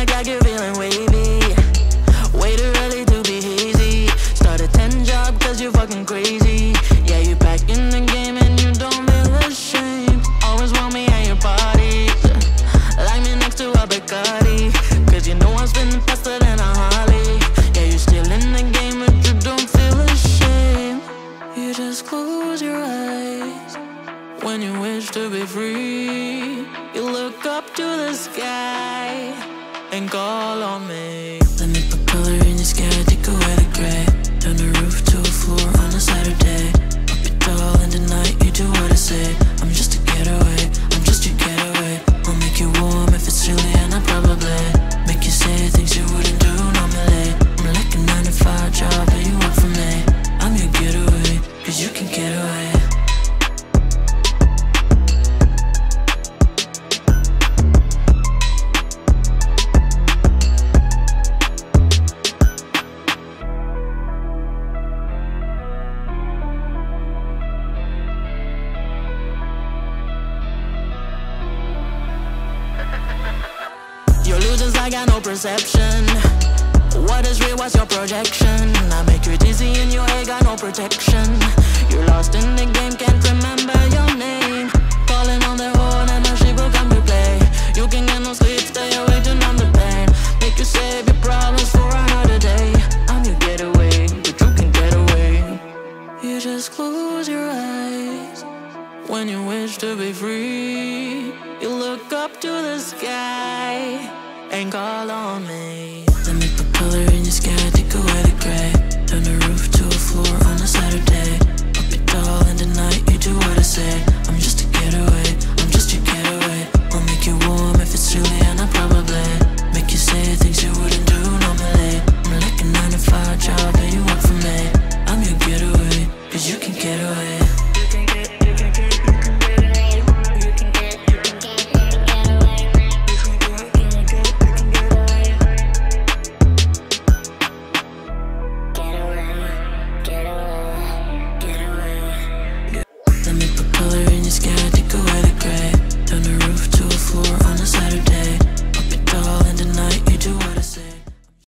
I got you feeling wavy. Way too early to be hazy. Start a 10 job cause you fucking crazy. Yeah, you back in the game and you don't feel ashamed. Always want me at your party, like me next to a Bacardi. Cause you know I'm spinning faster than a Harley. Yeah, you still in the game but you don't feel ashamed. You just close your eyes when you wish to be free. You look up to the sky and call on me. Let me put color in your sky, take away the gray. Turn the roof to a floor on a Saturday. Up your doll in the night, you do what I say. I'm just a getaway, I'm just your getaway. I'll make you warm if it's really, and I probably make you say things you wouldn't do normally. I'm like a 9-to-5 job, but you work for me. I'm your getaway, cause you can get away. Illusions, I got no perception. What is real, what's your projection? I make you dizzy in your head, got no protection. You're lost in the game, can't remember your name. Calling on their own and now she will come to play. You can get no sleep, stay awake to numb the pain. Make you save your problems for another day. I'm your getaway, but you can get away. You just close your eyes when you wish to be free. You look up to the sky and call on me. Let me put color in your sky, take away the gray. Turn the roof to a floor on a Saturday.